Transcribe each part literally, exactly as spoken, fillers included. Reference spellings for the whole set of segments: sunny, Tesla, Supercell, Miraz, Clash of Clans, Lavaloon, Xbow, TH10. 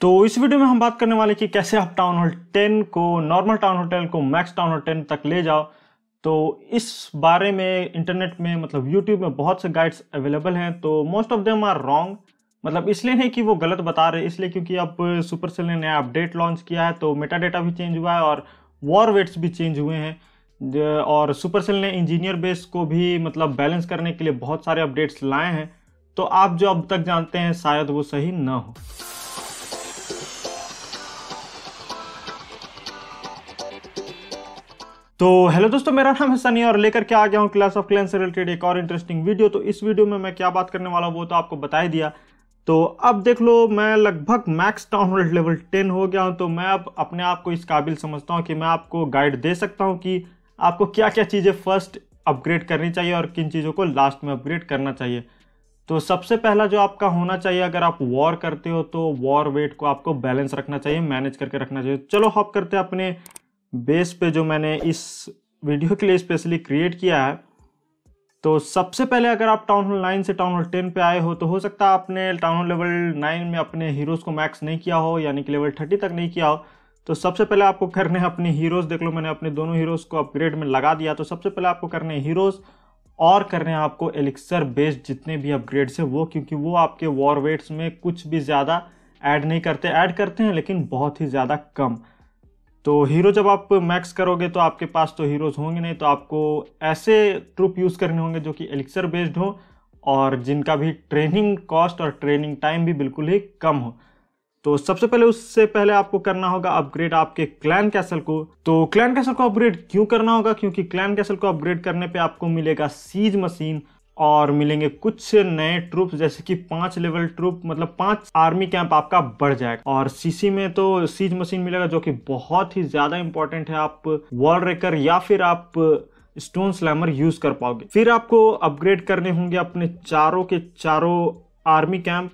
तो इस वीडियो में हम बात करने वाले कि कैसे आप टाउन हॉल टेन को नॉर्मल टाउन हॉल टेन को मैक्स टाउन हॉल टेन तक ले जाओ। तो इस बारे में इंटरनेट में मतलब यूट्यूब में बहुत से गाइड्स अवेलेबल हैं, तो most of them are wrong. मतलब इसलिए नहीं कि वो गलत बता रहे, इसलिए क्योंकि अब सुपरसेल ने नया अपडेट लॉन्च किया है, तो मेटा डेटा भी चेंज हुआ है और वॉर वेट्स भी चेंज हुए हैं, और सुपरसेल ने इंजीनियर बेस को भी मतलब बैलेंस करने के लिए बहुत सारे अपडेट्स लाए हैं। तो आप जो अब तक जानते हैं शायद वो सही ना हो। तो हेलो दोस्तों, मेरा नाम है सनी और लेकर के आ गया हूँ क्लैश ऑफ क्लैंस से रिलेटेड एक और इंटरेस्टिंग वीडियो। तो इस वीडियो में मैं क्या बात करने वाला हूँ वो तो आपको बता ही दिया। तो अब देख लो, मैं लगभग max town hall level ten हो गया हूँ, तो मैं अब अपने आप को इस काबिल समझता हूँ कि मैं आपको गाइड दे सकता हूँ कि आपको क्या क्या चीज़ें फर्स्ट अपग्रेड करनी चाहिए और किन चीज़ों को लास्ट में अपग्रेड करना चाहिए। तो सबसे पहला जो आपका होना चाहिए, अगर आप वॉर करते हो तो वॉर वेट को आपको बैलेंस रखना चाहिए, मैनेज करके रखना चाहिए। चलो हॉप करते हैं अपने बेस पे जो मैंने इस वीडियो के लिए स्पेशली क्रिएट किया है। तो सबसे पहले अगर आप टाउन हॉल नाइन से टाउन हॉल टेन पे आए हो तो हो सकता है आपने टाउन हॉल लेवल नाइन में अपने हीरोज़ को मैक्स नहीं किया हो, यानी कि लेवल थर्टी तक नहीं किया हो। तो सबसे पहले आपको करने अपने हीरोज़, देख लो मैंने अपने दोनों हीरोज़ को अपग्रेड में लगा दिया। तो सबसे पहले आपको करने हीरोज़ और करने हैं आपको एलिक्सर बेस्ड जितने भी अपग्रेड्स हैं वो, क्योंकि वो आपके वॉर वेट्स में कुछ भी ज़्यादा ऐड नहीं करते। ऐड करते हैं लेकिन बहुत ही ज़्यादा कम। तो हीरो जब आप मैक्स करोगे तो आपके पास तो हीरोज़ होंगे नहीं, तो आपको ऐसे ट्रूप यूज़ करने होंगे जो कि एलिक्सर बेस्ड हो और जिनका भी ट्रेनिंग कॉस्ट और ट्रेनिंग टाइम भी बिल्कुल ही कम हो। तो सबसे पहले उससे पहले आपको करना होगा अपग्रेड आपके क्लैन कैसल को। तो क्लैन कैसल को अपग्रेड क्यों करना होगा, क्योंकि क्लैन कैसल को अपग्रेड करने पे आपको मिलेगा सीज मशीन और मिलेंगे कुछ नए ट्रूप, जैसे कि पांच लेवल ट्रूप, मतलब पांच आर्मी कैंप आपका बढ़ जाएगा। और सीसी में तो सीज मशीन मिलेगा जो कि बहुत ही ज़्यादा इंपॉर्टेंट है, आप वॉल रेकर या फिर आप स्टोन स्लैमर यूज़ कर पाओगे। फिर आपको अपग्रेड करने होंगे अपने चारों के चारों आर्मी कैंप।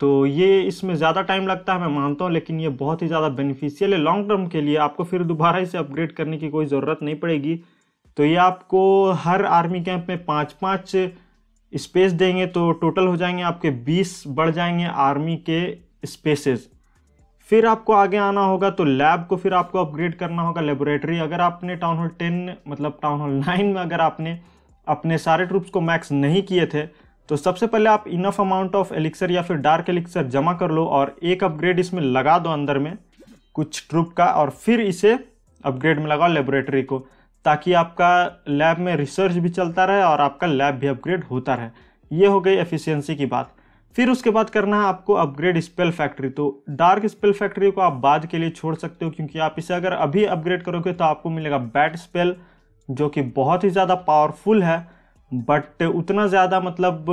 तो ये इसमें ज़्यादा टाइम लगता है मैं मानता हूँ, लेकिन ये बहुत ही ज़्यादा बेनिफिशियल है लॉन्ग टर्म के लिए। आपको फिर दोबारा इसे अपग्रेड करने की कोई ज़रूरत नहीं पड़ेगी। तो ये आपको हर आर्मी कैंप में पाँच पाँच स्पेस देंगे, तो टोटल हो जाएंगे आपके बीस बढ़ जाएंगे आर्मी के स्पेसेस। फिर आपको आगे आना होगा, तो लैब को फिर आपको अपग्रेड करना होगा, लेबोरेटरी। अगर आपने टाउन हॉल टेन मतलब टाउन हॉल नाइन में अगर आपने अपने सारे ट्रूप्स को मैक्स नहीं किए थे तो सबसे पहले आप इनफ अमाउंट ऑफ एलिक्सर या फिर डार्क एलिक्सर जमा कर लो और एक अपग्रेड इसमें लगा दो अंदर में कुछ ट्रूप का, और फिर इसे अपग्रेड में लगाओ लेबोरेटरी को, ताकि आपका लैब में रिसर्च भी चलता रहे और आपका लैब भी अपग्रेड होता रहे। ये हो गई एफिशिएंसी की बात। फिर उसके बाद करना है आपको अपग्रेड स्पेल फैक्ट्री। तो डार्क स्पेल फैक्ट्री को आप बाद के लिए छोड़ सकते हो, क्योंकि आप इसे अगर अभी अपग्रेड करोगे तो आपको मिलेगा बैट स्पेल जो कि बहुत ही ज़्यादा पावरफुल है, बट उतना ज़्यादा मतलब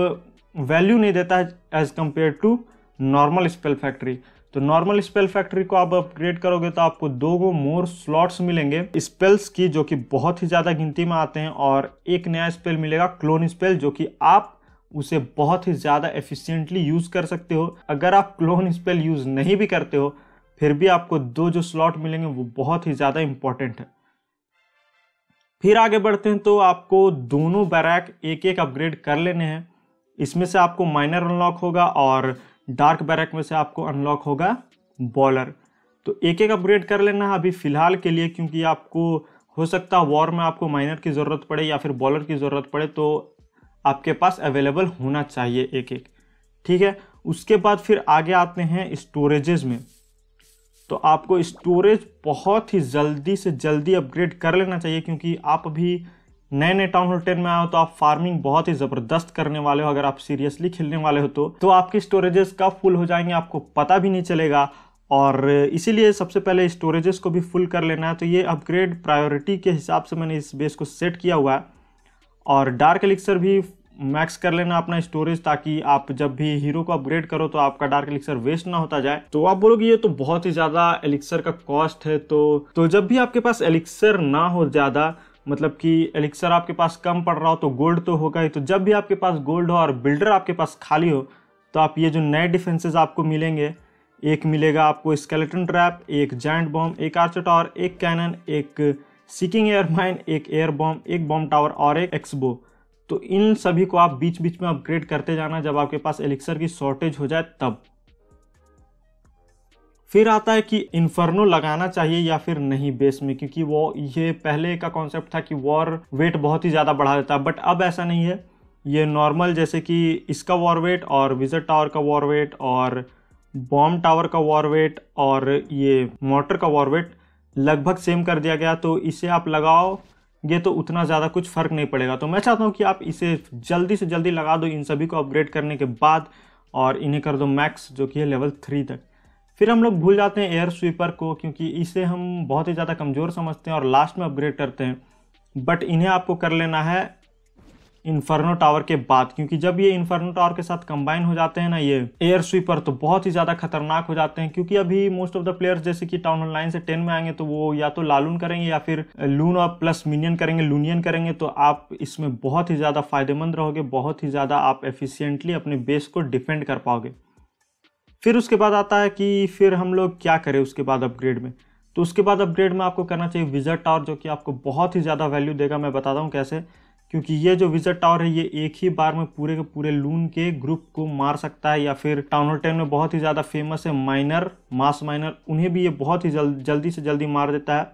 वैल्यू नहीं देता है as compare to normal spell factory. तो नॉर्मल स्पेल फैक्ट्री को आप अपग्रेड करोगे तो आपको दो गो मोर स्लॉट्स मिलेंगे स्पेल्स की, जो कि बहुत ही ज़्यादा गिनती में आते हैं, और एक नया स्पेल मिलेगा क्लोन स्पेल, जो कि आप उसे बहुत ही ज़्यादा एफिशिएंटली यूज़ कर सकते हो। अगर आप क्लोन स्पेल यूज़ नहीं भी करते हो फिर भी आपको दो जो स्लॉट मिलेंगे वो बहुत ही ज़्यादा इम्पॉर्टेंट है। फिर आगे बढ़ते हैं, तो आपको दोनों बैरक एक एक अपग्रेड कर लेने हैं। इसमें से आपको माइनर अनलॉक होगा और डार्क बैरक में से आपको अनलॉक होगा बॉलर। तो एक एक अपग्रेड कर लेना है अभी फ़िलहाल के लिए, क्योंकि आपको हो सकता है वॉर में आपको माइनर की ज़रूरत पड़े या फिर बॉलर की ज़रूरत पड़े, तो आपके पास अवेलेबल होना चाहिए एक एक, ठीक है। उसके बाद फिर आगे आते हैं स्टोरेजेस में। तो आपको स्टोरेज बहुत ही जल्दी से जल्दी अपग्रेड कर लेना चाहिए, क्योंकि आप अभी नए नए टाउन हॉल टेन में आए हो तो आप फार्मिंग बहुत ही ज़बरदस्त करने वाले हो। अगर आप सीरियसली खेलने वाले हो तो तो आपके स्टोरेजेस कब फुल हो जाएंगे आपको पता भी नहीं चलेगा, और इसीलिए सबसे पहले स्टोरेजेस को भी फुल कर लेना है। तो ये अपग्रेड प्रायोरिटी के हिसाब से मैंने इस बेस को सेट किया हुआ है। और डार्क एलिक्सर भी मैक्स कर लेना अपना स्टोरेज, ताकि आप जब भी हीरो को अपग्रेड करो तो आपका डार्क एलिक्सर वेस्ट ना होता जाए। तो आप बोलोगे ये तो बहुत ही ज़्यादा एलिक्सर का कॉस्ट है, तो तो जब भी आपके पास एलिक्सर ना हो ज़्यादा, मतलब कि एलिक्सर आपके पास कम पड़ रहा हो, तो गोल्ड तो होगा ही। तो जब भी आपके पास गोल्ड हो और बिल्डर आपके पास खाली हो तो आप ये जो नए डिफेंसेज आपको मिलेंगे, एक मिलेगा आपको स्केलेटन ट्रैप, एक जायंट बॉम्ब, एक आर्चर टावर, एक कैनन, एक सीकिंग एयर माइन, एक एयर बॉम्ब, एक बॉम्ब टावर और एक एक्सबो। तो इन सभी को आप बीच बीच में अपग्रेड करते जाना जब आपके पास एलिक्सर की शॉर्टेज हो जाए तब। फिर आता है कि इन्फर्नो लगाना चाहिए या फिर नहीं बेस में, क्योंकि वो ये पहले का कॉन्सेप्ट था कि वॉर वेट बहुत ही ज़्यादा बढ़ा देता है, बट अब ऐसा नहीं है। ये नॉर्मल जैसे कि इसका वॉर वेट और विजट टावर का वॉर वेट और बॉम्ब टावर का वॉर वेट और ये मोटर का वॉर वेट लगभग सेम कर दिया गया, तो इसे आप लगाओगे तो उतना ज़्यादा कुछ फ़र्क नहीं पड़ेगा। तो मैं चाहता हूँ कि आप इसे जल्दी से जल्दी लगा दो इन सभी को अपग्रेड करने के बाद, और इन्हें कर दो मैक्स जो कि है लेवल थ्री तक। फिर हम लोग भूल जाते हैं एयर स्वीपर को, क्योंकि इसे हम बहुत ही ज़्यादा कमज़ोर समझते हैं और लास्ट में अपग्रेड करते हैं, बट इन्हें आपको कर लेना है इन्फर्नो टावर के बाद, क्योंकि जब ये इन्फर्नो टावर के साथ कंबाइन हो जाते हैं ना ये एयर स्वीपर, तो बहुत ही ज़्यादा खतरनाक हो जाते हैं। क्योंकि अभी मोस्ट ऑफ द प्लेयर्स जैसे कि टाउन ऑनलाइन से टेन में आएंगे तो वो या तो लालून करेंगे या फिर लून और प्लस मिनियन करेंगे, लूनियन करेंगे, तो आप इसमें बहुत ही ज़्यादा फायदेमंद रहोगे, बहुत ही ज़्यादा आप एफिशिएंटली अपने बेस को डिफेंड कर पाओगे। फिर उसके बाद आता है कि फिर हम लोग क्या करें उसके बाद अपग्रेड में, तो उसके बाद अपग्रेड में आपको करना चाहिए विजट टावर, जो कि आपको बहुत ही ज़्यादा वैल्यू देगा। मैं बताता हूँ कैसे, क्योंकि ये जो विजट टावर है ये एक ही बार में पूरे के पूरे लून के ग्रुप को मार सकता है, या फिर टाउन हॉल टेन में बहुत ही ज़्यादा फेमस है माइनर, मास माइनर, उन्हें भी ये बहुत ही जल्द जल्दी से जल्दी मार देता है।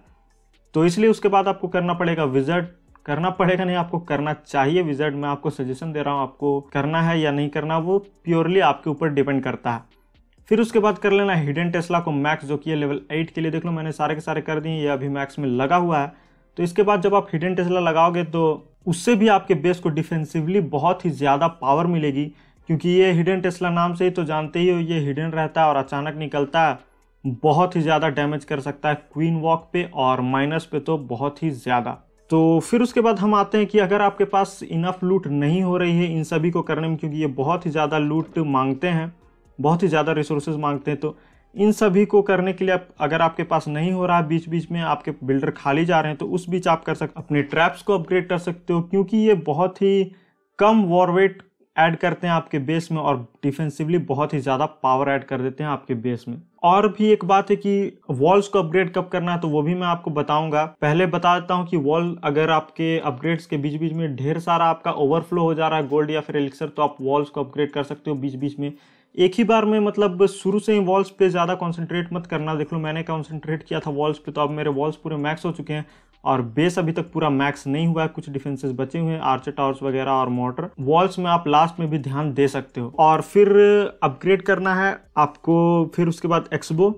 तो इसलिए उसके बाद आपको करना पड़ेगा विजट, करना पड़ेगा नहीं आपको करना चाहिए विजट, मैं आपको सजेशन दे रहा हूँ, आपको करना है या नहीं करना वो प्योरली आपके ऊपर डिपेंड करता है। फिर उसके बाद कर लेना हिडन टेस्ला को मैक्स, जो कि है लेवल एट के लिए। देख लो मैंने सारे के सारे कर दिए, ये अभी मैक्स में लगा हुआ है। तो इसके बाद जब आप हिडन टेस्ला लगाओगे तो उससे भी आपके बेस को डिफेंसिवली बहुत ही ज़्यादा पावर मिलेगी, क्योंकि ये हिडन टेस्ला नाम से ही तो जानते ही हो ये हिडन रहता है और अचानक निकलता है, बहुत ही ज़्यादा डैमेज कर सकता है क्वीन वॉक पे और माइनस पे तो बहुत ही ज़्यादा। तो फिर उसके बाद हम आते हैं कि अगर आपके पास इनफ लूट नहीं हो रही है इन सभी को करने में, क्योंकि ये बहुत ही ज़्यादा लूट मांगते हैं, बहुत ही ज़्यादा रिसोर्सेज मांगते हैं, तो इन सभी को करने के लिए आप, अगर आपके पास नहीं हो रहा है, बीच बीच में आपके बिल्डर खाली जा रहे हैं, तो उस बीच आप कर सकते अपने ट्रैप्स को अपग्रेड कर सकते हो, क्योंकि ये बहुत ही कम वॉर वेट ऐड करते हैं आपके बेस में और डिफेंसिवली बहुत ही ज़्यादा पावर ऐड कर देते हैं आपके बेस में। और भी एक बात है कि वॉल्स को अपग्रेड कब करना है, तो वो भी मैं आपको बताऊंगा। पहले बता देता हूँ कि वॉल अगर आपके अपग्रेड्स के बीच बीच में ढेर सारा आपका ओवरफ्लो हो जा रहा है गोल्ड या फिर एलिक्सर, तो आप वॉल्स को अपग्रेड कर सकते हो बीच बीच में, एक ही बार में, मतलब शुरू से ही वॉल्स पे ज़्यादा कॉन्सेंट्रेट मत करना। देख लो मैंने कॉन्सेंट्रेट किया था वॉल्स पे, तो अब मेरे वॉल्स पूरे मैक्स हो चुके हैं और बेस अभी तक पूरा मैक्स नहीं हुआ है, कुछ डिफेंसेस बचे हुए हैं आर्चर टावर्स वगैरह और मोटर। वॉल्स में आप लास्ट में भी ध्यान दे सकते हो। और फिर अपग्रेड करना है आपको फिर उसके बाद एक्सबो,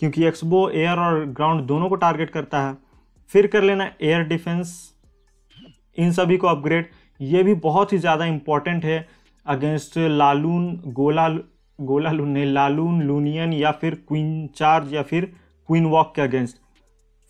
क्योंकि एक्सबो एयर और ग्राउंड दोनों को टारगेट करता है। फिर कर लेना एयर डिफेंस, इन सभी को अपग्रेड, ये भी बहुत ही ज़्यादा इम्पॉर्टेंट है अगेंस्ट लालून, गोला गोला लूने लालून, लूनियन या फिर क्वीन चार्ज या फिर क्वीन वॉक के अगेंस्ट।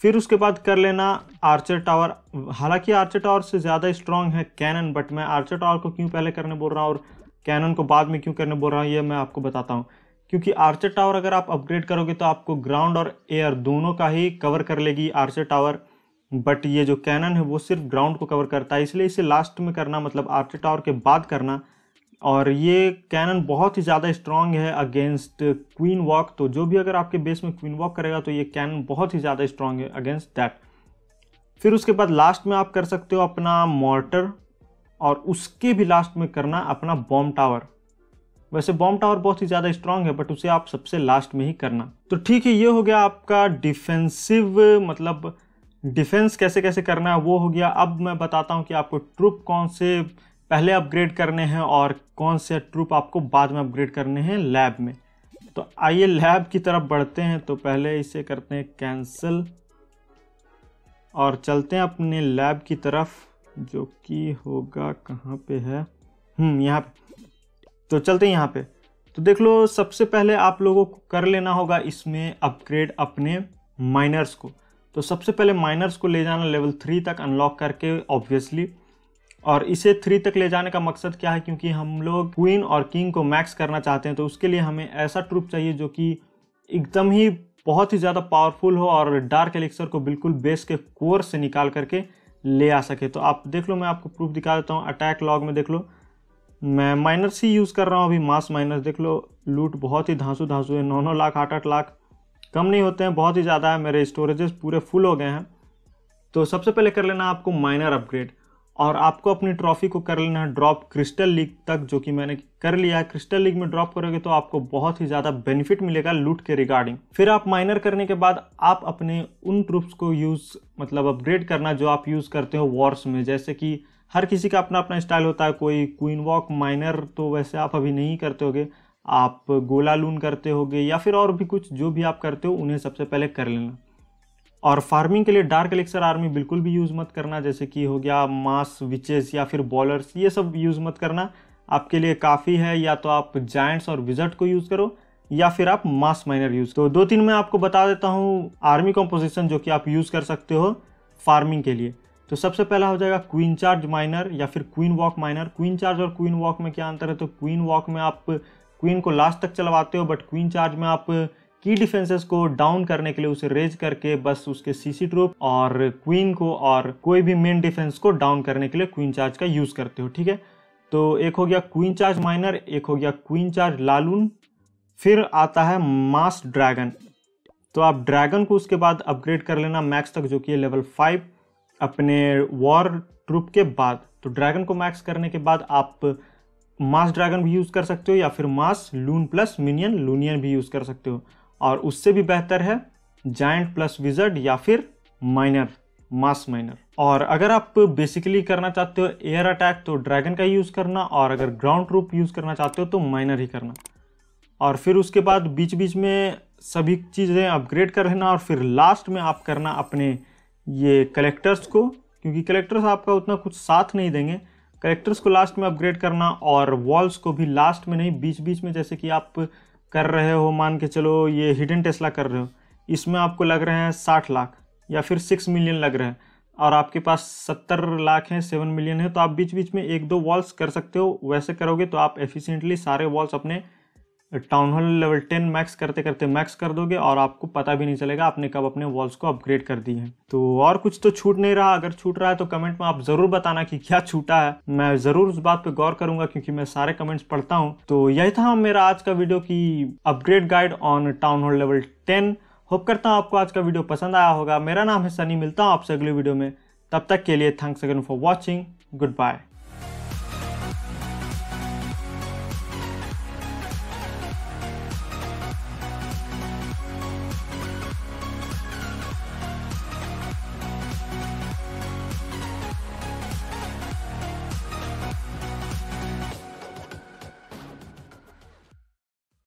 फिर उसके बाद कर लेना आर्चर टावर, हालांकि आर्चर टावर से ज़्यादा स्ट्रॉन्ग है कैनन, बट मैं आर्चर टावर को क्यों पहले करने बोल रहा हूँ और कैनन को बाद में क्यों करने बोल रहा हूँ ये मैं आपको बताता हूँ, क्योंकि आर्चर टावर अगर आप अपग्रेड करोगे तो आपको ग्राउंड और एयर दोनों का ही कवर कर लेगी आर्चर टावर, बट ये जो कैनन है वो सिर्फ ग्राउंड को कवर करता है, इसलिए इसे लास्ट में करना, मतलब आर्चर टावर के बाद करना। और ये कैनन बहुत ही ज़्यादा स्ट्रॉन्ग है अगेंस्ट क्वीन वॉक, तो जो भी अगर आपके बेस में क्वीन वॉक करेगा तो ये कैनन बहुत ही ज़्यादा स्ट्रॉन्ग है अगेंस्ट दैट। फिर उसके बाद लास्ट में आप कर सकते हो अपना मोर्टर, और उसके भी लास्ट में करना अपना बॉम्ब टावर। वैसे बॉम्ब टावर बहुत ही ज़्यादा स्ट्रॉन्ग है, बट उसे आप सबसे लास्ट में ही करना। तो ठीक है, ये हो गया आपका डिफेंसिव, मतलब डिफेंस कैसे कैसे करना है वो हो गया। अब मैं बताता हूँ कि आपको ट्रूप कौन से पहले अपग्रेड करने हैं और कौन से ट्रूप आपको बाद में अपग्रेड करने हैं लैब में। तो आइए लैब की तरफ बढ़ते हैं। तो पहले इसे करते हैं कैंसिल और चलते हैं अपने लैब की तरफ, जो कि होगा कहाँ पे है, हम्म यहाँ पे। तो चलते हैं यहाँ पे। तो देख लो, सबसे पहले आप लोगों को कर लेना होगा इसमें अपग्रेड अपने माइनर्स को। तो सबसे पहले माइनर्स को ले जाना लेवल थ्री तक अनलॉक करके ऑब्वियसली, और इसे थ्री तक ले जाने का मकसद क्या है, क्योंकि हम लोग क्वीन और किंग को मैक्स करना चाहते हैं, तो उसके लिए हमें ऐसा ट्रूप चाहिए जो कि एकदम ही बहुत ही ज़्यादा पावरफुल हो और डार्क एलिक्सर को बिल्कुल बेस के कोर से निकाल करके ले आ सके। तो आप देख लो, मैं आपको प्रूफ दिखा देता हूँ। अटैक लॉग में देख लो, मैं माइनस ही यूज़ कर रहा हूँ अभी, मास माइनस। देख लो लूट बहुत ही धांसू धांसू है, नौ नौ लाख आठ आठ लाख कम नहीं होते हैं, बहुत ही ज़्यादा है। मेरे स्टोरेजेस पूरे फुल हो गए हैं। तो सबसे पहले कर लेना आपको माइनर अपग्रेड, और आपको अपनी ट्रॉफी को कर लेना है ड्रॉप क्रिस्टल लीग तक, जो कि मैंने कर लिया है। क्रिस्टल लीग में ड्रॉप करोगे तो आपको बहुत ही ज़्यादा बेनिफिट मिलेगा लूट के रिगार्डिंग। फिर आप माइनर करने के बाद आप अपने उन ट्रूप्स को यूज़ मतलब अपग्रेड करना जो आप यूज़ करते हो वॉर्स में। जैसे कि हर किसी का अपना अपना स्टाइल होता है, कोई क्वीन वॉक माइनर तो वैसे आप अभी नहीं करते होगे, आप गोला लून करते होगे या फिर और भी कुछ जो भी आप करते हो उन्हें सबसे पहले कर लेना। और फार्मिंग के लिए डार्क एलिक्सर आर्मी बिल्कुल भी यूज़ मत करना, जैसे कि हो गया मास विचेस या फिर बॉलर्स, ये सब यूज़ मत करना। आपके लिए काफ़ी है या तो आप जायंट्स और विजर्ड को यूज़ करो या फिर आप मास माइनर यूज़ करो। तो दो तीन मैं आपको बता देता हूँ आर्मी कॉम्पोजिशन जो कि आप यूज़ कर सकते हो फार्मिंग के लिए। तो सबसे पहला हो जाएगा क्वीन चार्ज माइनर या फिर queen walk miner. Queen charge और क्वीन वॉक में क्या अंतर है, तो क्वीन वॉक में आप क्वीन को लास्ट तक चलवाते हो, बट क्वीन चार्ज में आप की डिफेंसेस को डाउन करने के लिए उसे रेज करके बस उसके सीसी ट्रूप और क्वीन को और कोई भी मेन डिफेंस को डाउन करने के लिए क्वीन चार्ज का यूज़ करते हो, ठीक है। तो एक हो गया क्वीन चार्ज माइनर, एक हो गया क्वीन चार्ज लालून। फिर आता है मास ड्रैगन, तो आप ड्रैगन को उसके बाद अपग्रेड कर लेना मैक्स तक, जो कि लेवल फाइव अपने वॉर ट्रूप के बाद। तो ड्रैगन को मैक्स करने के बाद आप मास ड्रैगन भी यूज़ कर सकते हो या फिर मास लून प्लस मिनियन लूनियन भी यूज़ कर सकते हो। और उससे भी बेहतर है जायंट प्लस विजर्ड या फिर माइनर मास माइनर। और अगर आप बेसिकली करना चाहते हो एयर अटैक तो ड्रैगन का यूज़ करना, और अगर ग्राउंड ट्रूप यूज़ करना चाहते हो तो माइनर ही करना। और फिर उसके बाद बीच बीच में सभी चीज़ें अपग्रेड कर लेना। और फिर लास्ट में आप करना अपने ये कलेक्टर्स को, क्योंकि कलेक्टर्स आपका उतना कुछ साथ नहीं देंगे, कलेक्टर्स को लास्ट में अपग्रेड करना। और वॉल्स को भी लास्ट में नहीं, बीच बीच में, जैसे कि आप कर रहे हो, मान के चलो ये हिडन टेस्ला कर रहे हो, इसमें आपको लग रहे हैं साठ लाख या फिर सिक्स मिलियन लग रहे हैं और आपके पास सत्तर लाख हैं सेवन मिलियन है, तो आप बीच बीच में एक दो वॉल्स कर सकते हो। वैसे करोगे तो आप एफिशिएंटली सारे वॉल्स अपने town hall level ten max करते करते मैक्स कर दोगे और आपको पता भी नहीं चलेगा आपने कब अपने वॉल्स को अपग्रेड कर दी है। तो और कुछ तो छूट नहीं रहा, अगर छूट रहा है तो कमेंट में आप ज़रूर बताना कि क्या छूटा है, मैं ज़रूर उस बात पे गौर करूंगा क्योंकि मैं सारे कमेंट्स पढ़ता हूं। तो यही था मेरा आज का वीडियो की upgrade guide on town hall level ten. Hope करता हूँ आपको आज का वीडियो पसंद आया होगा। मेरा नाम है सनी, मिलता हूँ आपसे अगले वीडियो में, तब तक के लिए thanks again for watching, good bye.